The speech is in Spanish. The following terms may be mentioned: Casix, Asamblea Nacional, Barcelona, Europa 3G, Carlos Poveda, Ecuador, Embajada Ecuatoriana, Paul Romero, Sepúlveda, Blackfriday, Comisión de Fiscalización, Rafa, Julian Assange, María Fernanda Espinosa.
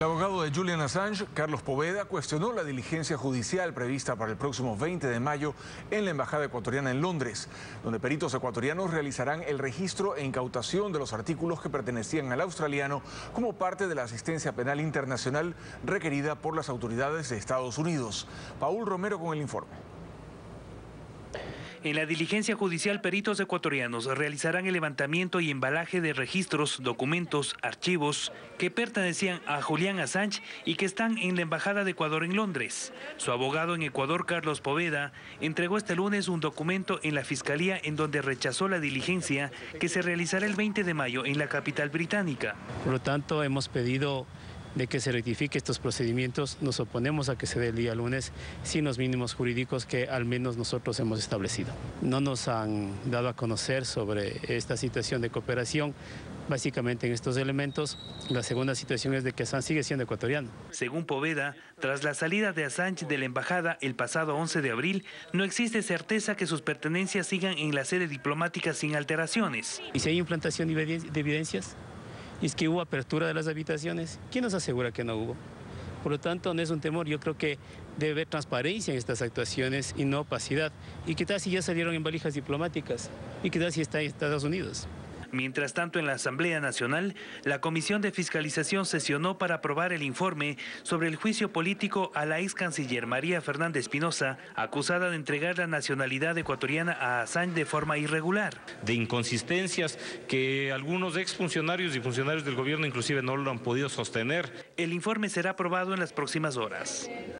El abogado de Julian Assange, Carlos Poveda, cuestionó la diligencia judicial prevista para el próximo 20 de mayo en la Embajada Ecuatoriana en Londres, donde peritos ecuatorianos realizarán el registro e incautación de los artículos que pertenecían al australiano como parte de la asistencia penal internacional requerida por las autoridades de Estados Unidos. Paul Romero con el informe. En la diligencia judicial, peritos ecuatorianos realizarán el levantamiento y embalaje de registros, documentos, archivos que pertenecían a Julian Assange y que están en la Embajada de Ecuador en Londres. Su abogado en Ecuador, Carlos Poveda, entregó este lunes un documento en la Fiscalía en donde rechazó la diligencia que se realizará el 20 de mayo en la capital británica. Por lo tanto, hemos pedido de que se rectifique estos procedimientos. Nos oponemos a que se dé el día lunes sin los mínimos jurídicos que al menos nosotros hemos establecido. No nos han dado a conocer sobre esta situación de cooperación, básicamente en estos elementos. La segunda situación es de que Assange sigue siendo ecuatoriano. Según Poveda, tras la salida de Assange de la embajada el pasado 11 de abril, no existe certeza que sus pertenencias sigan en la sede diplomática sin alteraciones. ¿Y si hay implantación de evidencias? Y es que hubo apertura de las habitaciones. ¿Quién nos asegura que no hubo? Por lo tanto, no es un temor. Yo creo que debe haber transparencia en estas actuaciones y no opacidad. ¿Y qué tal si ya salieron en valijas diplomáticas? ¿Y qué tal si está en Estados Unidos? Mientras tanto, en la Asamblea Nacional, la Comisión de Fiscalización sesionó para aprobar el informe sobre el juicio político a la ex canciller María Fernanda Espinosa, acusada de entregar la nacionalidad ecuatoriana a Assange de forma irregular. De inconsistencias que algunos exfuncionarios y funcionarios del gobierno inclusive no lo han podido sostener. El informe será aprobado en las próximas horas.